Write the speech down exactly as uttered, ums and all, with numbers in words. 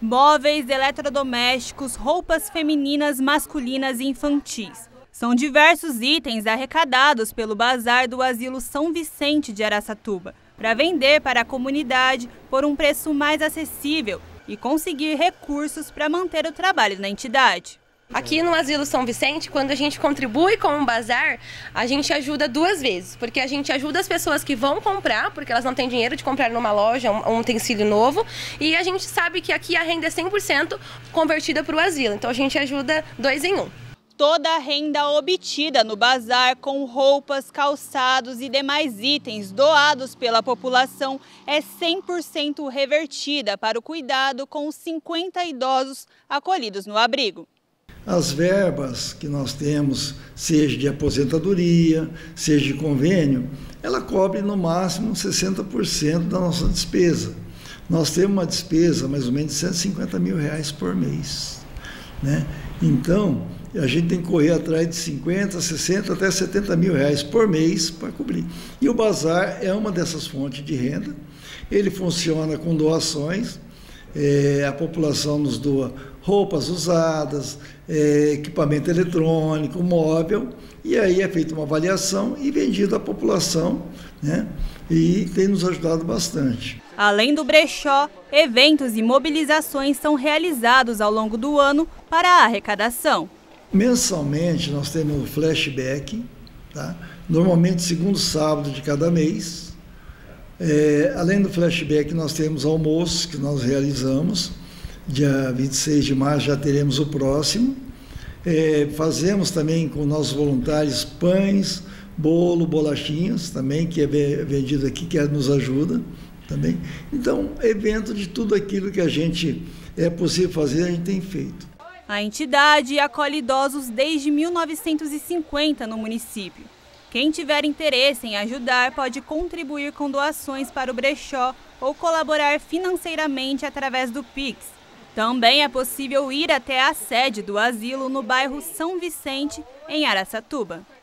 móveis, eletrodomésticos, roupas femininas, masculinas e infantis. São diversos itens arrecadados pelo bazar do Asilo São Vicente de Araçatuba, para vender para a comunidade por um preço mais acessível e conseguir recursos para manter o trabalho na entidade. Aqui no Asilo São Vicente, quando a gente contribui com um bazar, a gente ajuda duas vezes, porque a gente ajuda as pessoas que vão comprar, porque elas não têm dinheiro de comprar numa loja um utensílio novo, e a gente sabe que aqui a renda é cem por cento convertida para o asilo, então a gente ajuda dois em um. Toda a renda obtida no bazar com roupas, calçados e demais itens doados pela população é cem por cento revertida para o cuidado com os cinquenta idosos acolhidos no abrigo. As verbas que nós temos, seja de aposentadoria, seja de convênio, ela cobre no máximo sessenta por cento da nossa despesa. Nós temos uma despesa mais ou menos de cento e cinquenta mil reais por mês, né? Então, a gente tem que correr atrás de cinquenta, sessenta até setenta mil reais por mês para cobrir. E o bazar é uma dessas fontes de renda, ele funciona com doações. É, a população nos doa roupas usadas, é, equipamento eletrônico, móvel, e aí é feita uma avaliação e vendido à população, né? E tem nos ajudado bastante. Além do brechó, eventos e mobilizações são realizados ao longo do ano para a arrecadação. Mensalmente nós temos o flashback, tá? Normalmente segundo sábado de cada mês. É, além do flashback, nós temos almoço que nós realizamos, dia vinte e seis de março já teremos o próximo. É, fazemos também com nossos voluntários pães, bolo, bolachinhas também, que é vendido aqui, que nos ajuda também. Então, evento de tudo aquilo que a gente é possível fazer, a gente tem feito. A entidade acolhe idosos desde mil novecentos e cinquenta no município. Quem tiver interesse em ajudar pode contribuir com doações para o brechó ou colaborar financeiramente através do Pix. Também é possível ir até a sede do asilo no bairro São Vicente, em Araçatuba.